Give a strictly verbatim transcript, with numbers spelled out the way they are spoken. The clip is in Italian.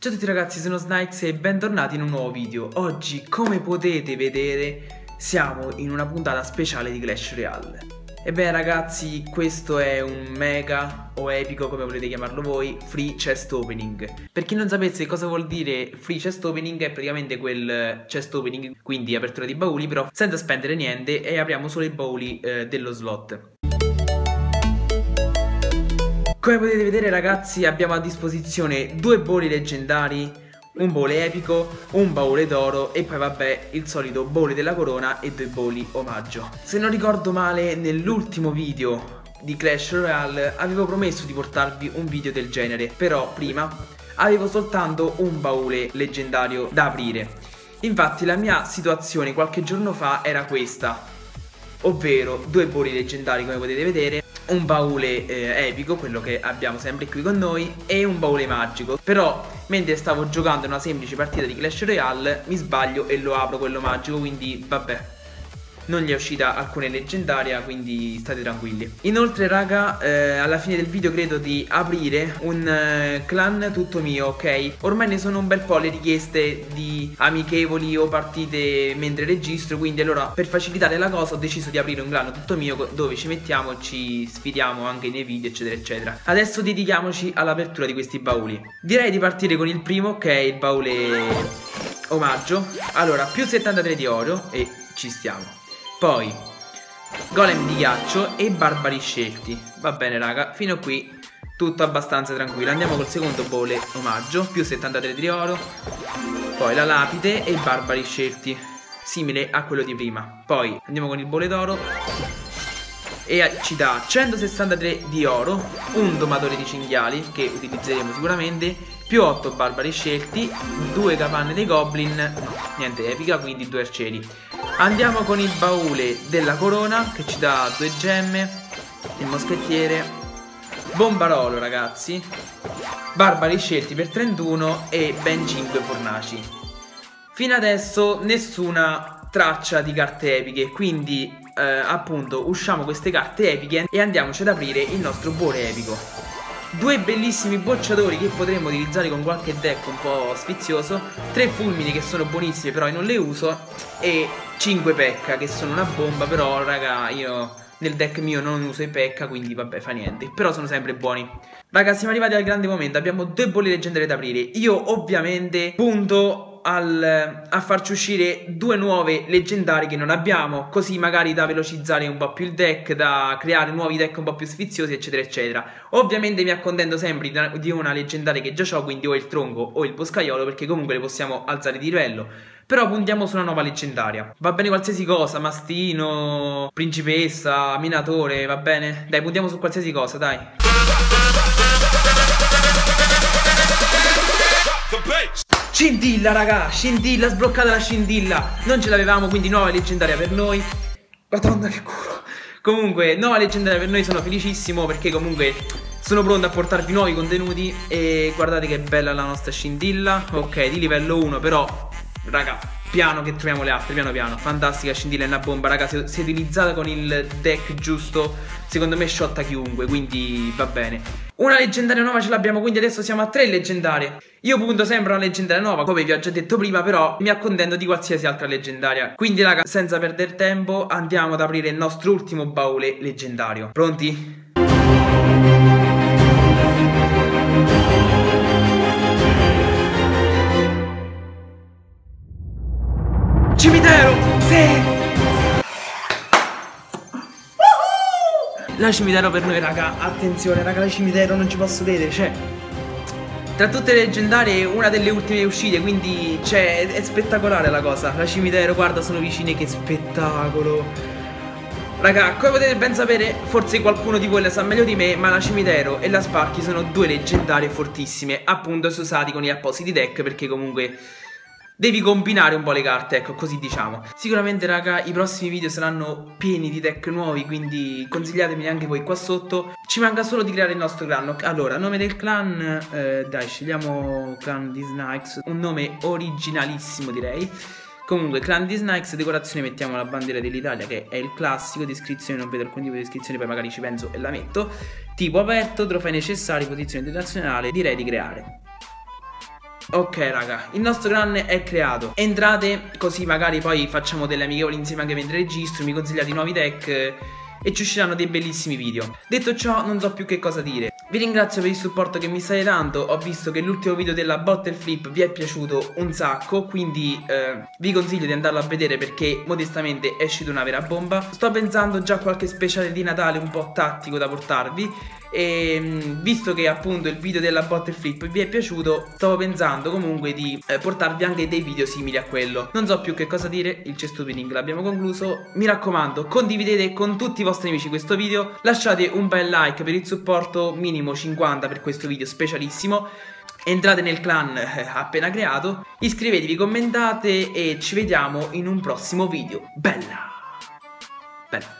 Ciao a tutti ragazzi, sono Snyx e bentornati in un nuovo video. Oggi, come potete vedere, siamo in una puntata speciale di Clash Royale. Ebbene ragazzi, questo è un mega o epico, come volete chiamarlo voi, free chest opening. Per chi non sapesse cosa vuol dire free chest opening, è praticamente quel chest opening, quindi apertura di bauli, però senza spendere niente e apriamo solo i bauli eh, dello slot. Come potete vedere ragazzi, abbiamo a disposizione due bauli leggendari, un baule epico, un baule d'oro e poi vabbè il solito baule della corona e due bauli omaggio. Se non ricordo male, nell'ultimo video di Clash Royale avevo promesso di portarvi un video del genere, però prima avevo soltanto un baule leggendario da aprire. Infatti la mia situazione qualche giorno fa era questa, ovvero due bauli leggendari come potete vedere, un baule eh, epico, quello che abbiamo sempre qui con noi, e un baule magico. Però mentre stavo giocando una semplice partita di Clash Royale mi sbaglio e lo apro quello magico, quindi vabbè, non gli è uscita alcune leggendaria, quindi state tranquilli. Inoltre raga, eh, alla fine del video credo di aprire un eh, clan tutto mio, ok? Ormai ne sono un bel po' le richieste di amichevoli o partite mentre registro, quindi allora per facilitare la cosa ho deciso di aprire un clan tutto mio dove ci mettiamo, ci sfidiamo anche nei video eccetera eccetera. Adesso dedichiamoci all'apertura di questi bauli. Direi di partire con il primo, che è il baule omaggio. Allora, più settantatré di oro e ci stiamo. Poi golem di ghiaccio e barbari scelti. Va bene raga, fino a qui tutto abbastanza tranquillo. Andiamo col secondo baule omaggio, più settantatré di oro. Poi la lapide e barbari scelti, simile a quello di prima. Poi andiamo con il baule d'oro e ci dà centosessantatré di oro, un domatore di cinghiali che utilizzeremo sicuramente, più otto barbari scelti, due capanne dei goblin, niente epica, quindi due arcieri. Andiamo con il baule della corona che ci dà due gemme, il moschettiere, bombarolo ragazzi, barbari scelti per trentuno e ben cinque fornaci. Fino adesso nessuna traccia di carte epiche, quindi eh, appunto usciamo queste carte epiche e andiamoci ad aprire il nostro baule epico. Due bellissimi bocciatori che potremmo utilizzare con qualche deck un po' sfizioso, tre fulmini che sono buonissimi però io non le uso e cinque pecca che sono una bomba, però raga io nel deck mio non uso i pecca, quindi vabbè fa niente, però sono sempre buoni. Raga, siamo arrivati al grande momento, abbiamo due bolle leggendarie da aprire. Io ovviamente punto al, a farci uscire due nuove leggendarie che non abbiamo, così magari da velocizzare un po' più il deck, da creare nuovi deck un po' più sfiziosi eccetera eccetera. Ovviamente mi accontento sempre di una leggendaria che già ho, quindi o il tronco o il boscaiolo, perché comunque le possiamo alzare di livello. Però puntiamo su una nuova leggendaria. Va bene qualsiasi cosa, mastino, principessa, minatore, va bene? Dai, puntiamo su qualsiasi cosa, dai. Scintilla raga, scintilla, sbloccata la scintilla. Non ce l'avevamo, quindi nuova leggendaria per noi. Madonna che culo. Comunque, nuova leggendaria per noi, sono felicissimo perché comunque sono pronto a portarvi nuovi contenuti. E guardate che bella la nostra scintilla. Ok, di livello uno però. Raga, piano che troviamo le altre, piano piano. Fantastica scintilla e una bomba, raga, se, se utilizzata con il deck giusto secondo me sciotta chiunque, quindi va bene. Una leggendaria nuova ce l'abbiamo, quindi adesso siamo a tre leggendarie. Io punto sempre a una leggendaria nuova, come vi ho già detto prima, però mi accontento di qualsiasi altra leggendaria. Quindi raga, senza perdere tempo andiamo ad aprire il nostro ultimo baule leggendario. Pronti? Cimitero! Sì! La cimitero per noi raga, attenzione raga, la cimitero non ci posso vedere, cioè tra tutte le leggendarie è una delle ultime uscite, quindi cioè è spettacolare la cosa. La cimitero, guarda, sono vicine, che spettacolo. Raga, come potete ben sapere, forse qualcuno di voi la sa meglio di me, ma la cimitero e la Sparky sono due leggendarie fortissime, appunto se usati con gli appositi deck, perché comunque devi combinare un po' le carte, ecco, così diciamo. Sicuramente raga, i prossimi video saranno pieni di deck nuovi, quindi consigliatemi anche voi qua sotto. Ci manca solo di creare il nostro clan. Allora, nome del clan, eh, dai, scegliamo clan di Snyx, un nome originalissimo direi. Comunque, clan di Snyx, decorazione mettiamo la bandiera dell'Italia che è il classico, descrizione non vedo alcun tipo di descrizione, poi magari ci penso e la metto. Tipo aperto, trofei necessari, posizione internazionale, direi di creare. Ok raga, il nostro clan è creato. Entrate, così magari poi facciamo delle amichevoli insieme anche mentre registro. Mi consigliate i nuovi deck e ci usciranno dei bellissimi video. Detto ciò, non so più che cosa dire. Vi ringrazio per il supporto che mi state dando. Ho visto che l'ultimo video della bottle flip vi è piaciuto un sacco, quindi eh, vi consiglio di andarlo a vedere, perché modestamente è uscita una vera bomba. Sto pensando già a qualche speciale di Natale un po' tattico da portarvi. E visto che appunto il video della bottle flip vi è piaciuto, stavo pensando comunque di eh, portarvi anche dei video simili a quello. Non so più che cosa dire, il chest opening l'abbiamo concluso. Mi raccomando, condividete con tutti i vostri amici questo video, lasciate un bel like per il supporto, mini cinquanta per questo video specialissimo. Entrate nel clan appena creato, iscrivetevi, commentate e ci vediamo in un prossimo video. Bella! Bella!